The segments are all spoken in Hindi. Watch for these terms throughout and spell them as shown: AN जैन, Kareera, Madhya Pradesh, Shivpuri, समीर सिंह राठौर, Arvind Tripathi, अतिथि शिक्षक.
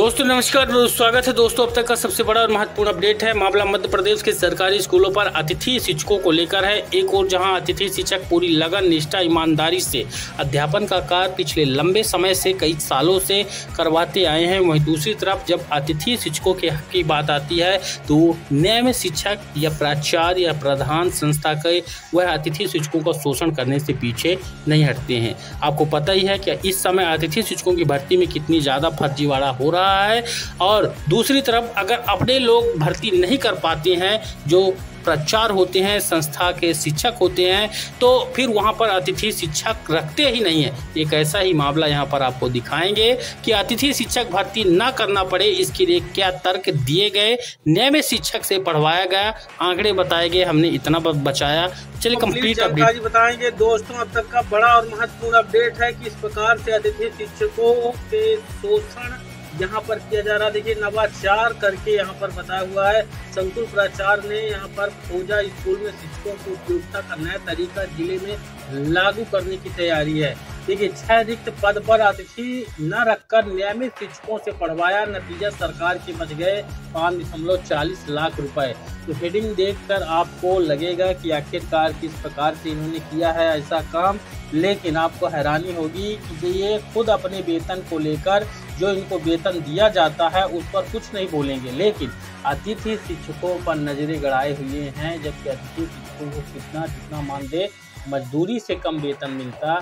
दोस्तों नमस्कार, स्वागत है दोस्तों। अब तक का सबसे बड़ा और महत्वपूर्ण अपडेट है। मामला मध्य प्रदेश के सरकारी स्कूलों पर अतिथि शिक्षकों को लेकर है। एक और जहां अतिथि शिक्षक पूरी लगन, निष्ठा, ईमानदारी से अध्यापन का कार्य पिछले लंबे समय से, कई सालों से करवाते आए हैं, वहीं दूसरी तरफ जब अतिथि शिक्षकों के हक की बात आती है तो नियमित शिक्षक या प्राचार्य या प्रधान संस्था के वह अतिथि शिक्षकों का शोषण करने से पीछे नहीं हटते हैं। आपको पता ही है कि इस समय अतिथि शिक्षकों की भर्ती में कितनी ज़्यादा फर्जीवाड़ा हो रहा है, और दूसरी तरफ अगर अपने लोग भर्ती नहीं कर पाते हैं, जो प्राचार्य होते हैं, संस्था के शिक्षक होते हैं, तो फिर वहाँ पर अतिथि शिक्षक रखते ही नहीं है। एक ऐसा ही मामला यहाँ पर आपको दिखाएंगे कि अतिथि शिक्षक भर्ती ना करना पड़े, इसके लिए क्या तर्क दिए गए, नियमित शिक्षक से पढ़वाया गया, आंकड़े बताए गए, हमने इतना बचाया। चलिए कंप्लीट अपडेट बताएंगे दोस्तों। अब तक का बड़ा और महत्वपूर्ण अपडेट है कि इस प्रकार से अतिथि शिक्षकों के शोषण यहाँ पर किया जा रहा। देखिए, नवाचार करके यहाँ पर बताया हुआ है। संकुल प्राचार्य ने यहाँ पर खोजा स्कूल में शिक्षकों को उपयोगिता का नया तरीका जिले में लागू करने की तैयारी है। देखिए, 6 रिक्त पद पर अतिथि न रखकर नियमित शिक्षकों से पढ़वाया, नतीजा सरकार के बच गए 5.40 लाख रुपए। तो हेडिंग देखकर आपको लगेगा कि आखिरकार किस प्रकार से इन्होंने किया है ऐसा काम, लेकिन आपको हैरानी होगी कि ये खुद अपने वेतन को लेकर, जो इनको वेतन दिया जाता है, उस पर कुछ नहीं बोलेंगे, लेकिन अतिथि शिक्षकों पर नजरें गड़ाए हुए हैं, जबकि अतिथि शिक्षकों को कितना मानदेय मजदूरी से कम वेतन मिलता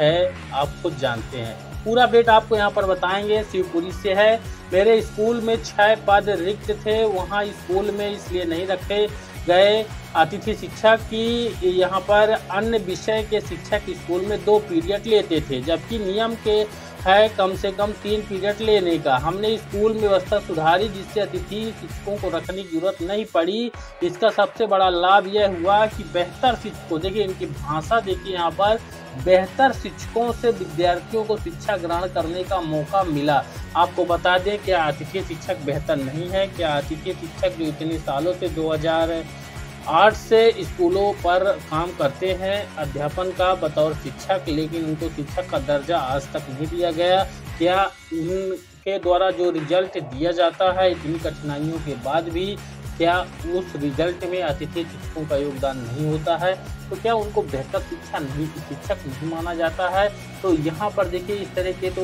है, आप खुद जानते हैं। पूरा अपडेट आपको यहाँ पर बताएंगे। शिवपुरी से है। मेरे स्कूल में 6 पद रिक्त थे, वहाँ स्कूल में इसलिए नहीं रखे गए अतिथि शिक्षक की यहाँ पर अन्य विषय के शिक्षक स्कूल में 2 पीरियड लेते थे, जबकि नियम के है कम से कम 3 पीरियड लेने का। हमने स्कूल में व्यवस्था सुधारी, जिससे अतिथि शिक्षकों को रखने की जरूरत नहीं पड़ी। इसका सबसे बड़ा लाभ यह हुआ कि बेहतर शिक्षकों, देखिए इनकी भाषा देखिए यहाँ पर, बेहतर शिक्षकों से विद्यार्थियों को शिक्षा ग्रहण करने का मौका मिला। आपको बता दें, क्या अतिथि शिक्षक बेहतर नहीं है? क्या अतिथि शिक्षक जो इतने सालों से 2008 से स्कूलों पर काम करते हैं अध्यापन का बतौर शिक्षक, लेकिन उनको शिक्षक का दर्जा आज तक नहीं दिया गया? क्या उनके द्वारा जो रिजल्ट दिया जाता है, इतनी कठिनाइयों के बाद भी क्या उस रिजल्ट में अतिथि शिक्षकों का योगदान नहीं होता है? तो क्या उनको बेहतर शिक्षक नहीं माना जाता है? तो यहाँ पर देखिए, इस तरह के तो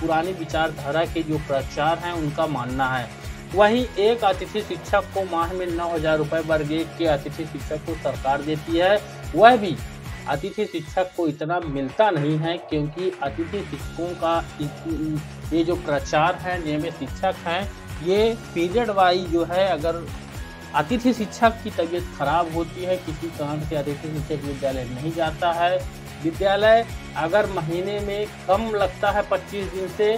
पुरानी विचारधारा के जो प्राचार्य हैं उनका मानना है। वहीं एक अतिथि शिक्षक को माह में 9,000 रुपये वर्ग एक के अतिथि शिक्षक को सरकार देती है, वह भी अतिथि शिक्षक को इतना मिलता नहीं है, क्योंकि अतिथि शिक्षकों का ये जो प्राचार्य हैं, नियमित शिक्षक हैं, ये पीरियड वाइज जो है, अगर अतिथि शिक्षक की तबीयत खराब होती है, किसी कारण से अतिथि शिक्षक विद्यालय नहीं जाता है, विद्यालय अगर महीने में कम लगता है 25 दिन से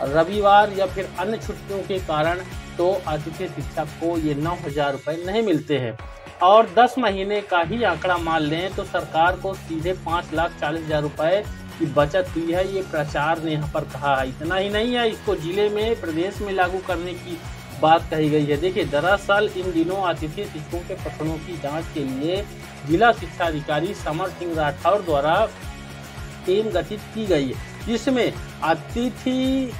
रविवार या फिर अन्य छुट्टियों के कारण, तो अतिथि शिक्षक को ये 9,000 रुपये नहीं मिलते हैं। और 10 महीने का ही आंकड़ा मान लें तो सरकार को सीधे 5,40,000 रुपये की बचत हुई है, ये प्राचार्य ने यहाँ पर कहा है। इतना ही नहीं है, इसको जिले में प्रदेश में लागू करने की बात कही गई है। देखिए, दरअसल इन दिनों अतिथि शिक्षकों के प्रकरणों की जांच के लिए जिला शिक्षा अधिकारी समीर सिंह राठौर द्वारा टीम गठित की गई है, जिसमें अतिथि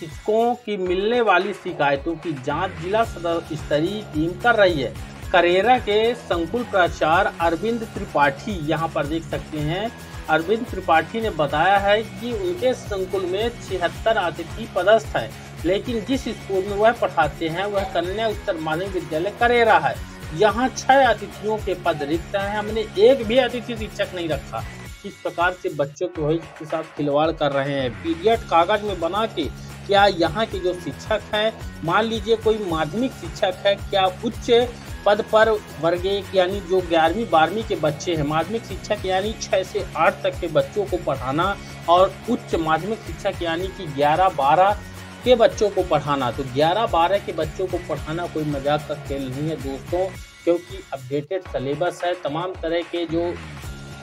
शिक्षकों की मिलने वाली शिकायतों की जांच जिला स्तरीय टीम कर रही है। करेरा के संकुल प्राचार्य अरविंद त्रिपाठी, यहाँ पर देख सकते हैं, अरविंद त्रिपाठी ने बताया है कि उनके संकुल में 76 अतिथि पदस्थ हैं, लेकिन जिस स्कूल में वह पढ़ाते हैं वह कन्या उच्चतर माध्यमिक विद्यालय करेरा है। यहाँ 6 अतिथियों के पद रिक्त हैं, हमने एक भी अतिथि शिक्षक नहीं रखा। इस प्रकार से बच्चों के भविष्य के साथ खिलवाड़ कर रहे हैं। पीरियड कागज में बना के क्या यहाँ के जो शिक्षक हैं, मान लीजिए कोई माध्यमिक शिक्षक है, क्या उच्च पद पर वर्ग एक यानी जो 11वीं 12वीं के बच्चे हैं, माध्यमिक शिक्षक यानी 6 से 8 तक के बच्चों को पढ़ाना, और उच्च माध्यमिक शिक्षक यानी कि 11-12 के बच्चों को पढ़ाना, तो 11-12 के बच्चों को पढ़ाना कोई मजाक का खेल नहीं है दोस्तों, क्योंकि अपडेटेड सलेबस है। तमाम तरह के जो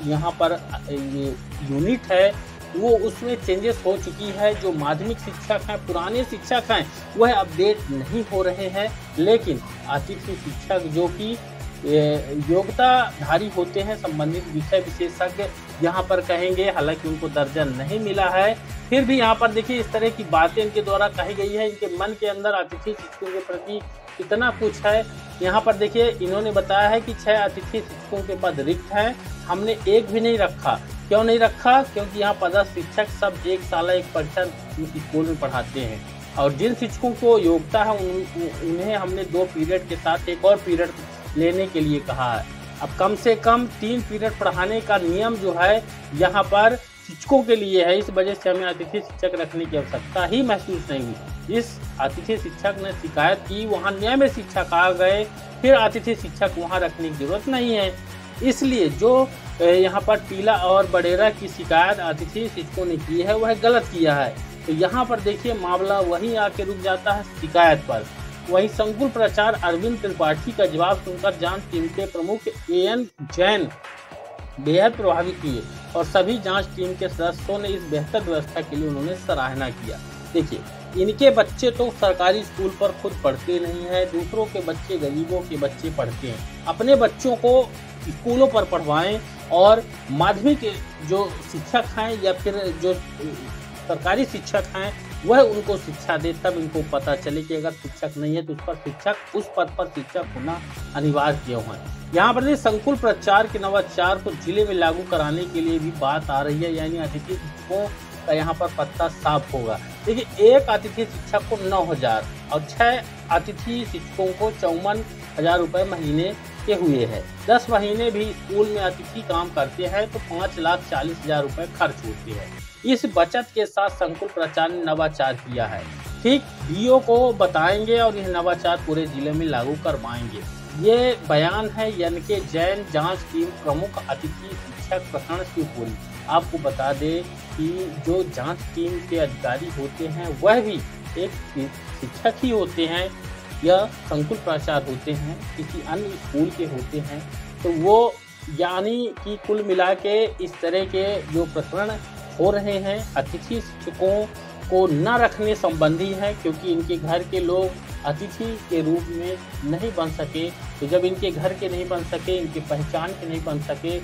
यहाँ पर यूनिट है वो उसमें चेंजेस हो चुकी है। जो माध्यमिक शिक्षक हैं, पुराने शिक्षक हैं, वह अपडेट नहीं हो रहे हैं, लेकिन अतिथि शिक्षक जो कि योग्यताधारी होते हैं संबंधित विषय विशेषज्ञ यहाँ पर कहेंगे, हालांकि उनको दर्जा नहीं मिला है। फिर भी यहाँ पर देखिए इस तरह की बातें इनके द्वारा कही गई है, इनके मन के अंदर अतिथि शिक्षकों के प्रति कितना कुछ है। यहाँ पर देखिए इन्होंने बताया है कि 6 अतिथि शिक्षकों के पद रिक्त हैं, हमने एक भी नहीं रखा। क्यों नहीं रखा? क्योंकि यहाँ पदस्थ शिक्षक सब एक साल एक परीक्षा स्कूल में पढ़ाते हैं और जिन शिक्षकों को योग्यता है उन्हें हमने 2 पीरियड के साथ एक और पीरियड लेने के लिए कहा है। अब कम से कम 3 पीरियड पढ़ाने का नियम जो है यहाँ पर शिक्षकों के लिए है, इस वजह से हमें अतिथि शिक्षक रखने की आवश्यकता ही महसूस नहीं हुई। इस अतिथि शिक्षक ने शिकायत की, वहाँ नियमित शिक्षक आ गए, फिर अतिथि शिक्षक वहाँ रखने की जरूरत नहीं है। इसलिए जो यहाँ पर टीला और बडेरा की शिकायत अतिथि शिक्षकों ने की है वह गलत किया है। तो यहाँ पर देखिए मामला वहीं आके रुक जाता है शिकायत पर। वहीं संकुल प्राचार्य अरविंद त्रिपाठी का जवाब सुनकर जांच टीम के प्रमुख AN जैन बेहद प्रभावित हुए और सभी जांच टीम के सदस्यों ने इस बेहतर व्यवस्था के लिए उन्होंने सराहना किया। देखिए इनके बच्चे तो सरकारी स्कूल पर खुद पढ़ते नहीं है, दूसरों के बच्चे गरीबों के बच्चे पढ़ते हैं। अपने बच्चों को स्कूलों पर पढ़वाएं और माध्यमिक जो शिक्षक हैं या फिर जो सरकारी शिक्षक हैं वह उनको शिक्षा दे, तब इनको पता चले कि अगर शिक्षक नहीं है तो उस पर शिक्षक, उस पद पर शिक्षक होना अनिवार्य क्यों है। यहाँ पर संकुल प्रचार के नवाचार को जिले में लागू कराने के लिए भी बात आ रही है, यानी अतिथि शिक्षकों का यहाँ पर पत्ता साफ होगा। देखिए एक अतिथि शिक्षक को 9,000 और 6 अतिथि शिक्षकों को 54,000 रुपये महीने के हुए हैं। 10 महीने भी स्कूल में अतिथि काम करते हैं तो 5,40,000 रुपये खर्च होते हैं। इस बचत के साथ संकुल प्राचार्य ने नवाचार किया है। ठीक डीओ को बताएंगे और यह नवाचार पूरे जिले में लागू करवाएंगे। ये बयान है एन जैन जांच टीम प्रमुख अतिथि शिक्षक प्रकरण शिवपुरी। आपको बता दें कि जो जांच टीम के अधिकारी होते हैं वह भी एक शिक्षक ही होते हैं या संकुल प्राचार्य होते हैं, किसी अन्य स्कूल के होते हैं। तो वो यानी कि कुल मिला के इस तरह के जो प्रकरण हो रहे हैं अतिथि शिक्षकों को न रखने संबंधी है, क्योंकि इनके घर के लोग अतिथि के रूप में नहीं बन सके। तो जब इनके घर के नहीं बन सके, इनकी पहचान के नहीं बन सके,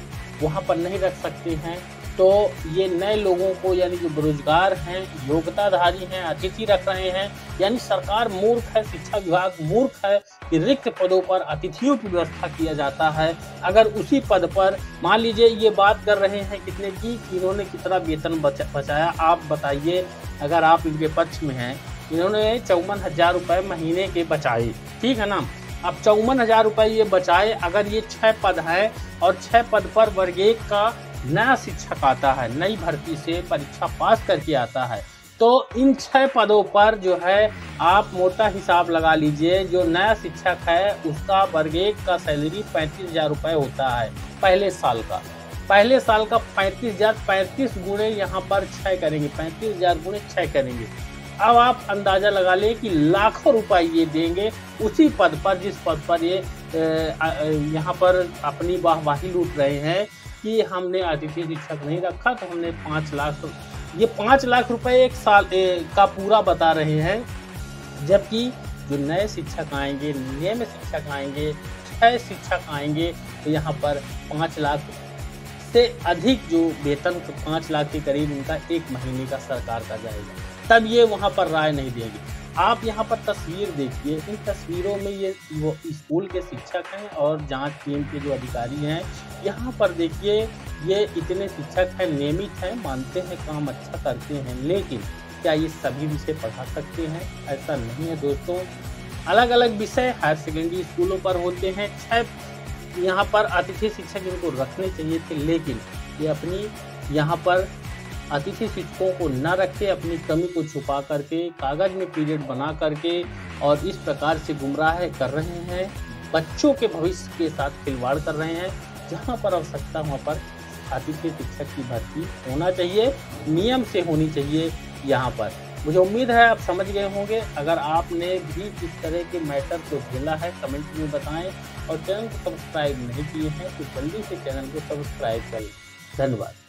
वहाँ पर नहीं रख सकते हैं, तो ये नए लोगों को यानी जो बेरोजगार हैं, योग्यताधारी हैं, अतिथि रख रहे हैं। यानी सरकार मूर्ख है, शिक्षा विभाग मूर्ख है कि रिक्त पदों पर अतिथियों की व्यवस्था किया जाता है। अगर उसी पद पर मान लीजिए ये बात कर रहे हैं कितने की, इन्होंने कितना वेतन बचाया, आप बताइए अगर आप इनके पक्ष में हैं। इन्होंने 54,000 रुपये महीने के बचाए, ठीक है ना। अब 54,000 रुपये ये बचाए, अगर ये 6 पद हैं और 6 पद पर वर्ग 1 का नया शिक्षक आता है, नई भर्ती से परीक्षा पास करके आता है, तो इन 6 पदों पर जो है आप मोटा हिसाब लगा लीजिए, जो नया शिक्षक है उसका वर्ग 1 का सैलरी 35,000 रुपये होता है पहले साल का। पहले साल का 35,000, 35 गुणे यहाँ पर 6 करेंगे, 35,000 गुणे 6 करेंगे। अब आप अंदाज़ा लगा लें कि लाखों रुपए ये देंगे उसी पद पर जिस पद पर ये यहाँ पर अपनी वाहवाही लूट रहे हैं कि हमने अतिथि शिक्षक नहीं रखा तो हमने 5 लाख। ये 5 लाख रुपए एक साल का पूरा बता रहे हैं, जबकि जो नए शिक्षक आएंगे, नियमित शिक्षक आएंगे, 6 शिक्षक आएंगे, तो यहाँ पर 5 लाख से अधिक जो वेतन, 5 लाख के करीब उनका एक महीने का सरकार का जाएगा, तब ये वहाँ पर राय नहीं देंगे। आप यहाँ पर तस्वीर देखिए, इन तस्वीरों में ये वो स्कूल के शिक्षक हैं और जांच टीम के जो अधिकारी हैं। यहाँ पर देखिए ये इतने शिक्षक हैं, नियमित हैं, मानते हैं काम अच्छा करते हैं, लेकिन क्या ये सभी विषय पढ़ा सकते हैं? ऐसा नहीं है दोस्तों। अलग अलग विषय हायर सेकेंडरी स्कूलों पर होते हैं। 6 यहाँ पर अतिथि शिक्षक इनको रखने चाहिए थे, लेकिन ये अपनी यहाँ पर अतिथि शिक्षकों को न रखे, अपनी कमी को छुपा करके कागज में पीरियड बना करके और इस प्रकार से गुमराह कर रहे हैं, बच्चों के भविष्य के साथ खिलवाड़ कर रहे हैं। जहां पर आवश्यकता वहां पर अतिथि शिक्षक की भर्ती होना चाहिए, नियम से होनी चाहिए। यहां पर मुझे उम्मीद है आप समझ गए होंगे। अगर आपने भी इस तरह के मैटर को झेला है कमेंट में बताएं और चैनल को सब्सक्राइब नहीं किए हैं तो जल्दी से चैनल को सब्सक्राइब करें। धन्यवाद।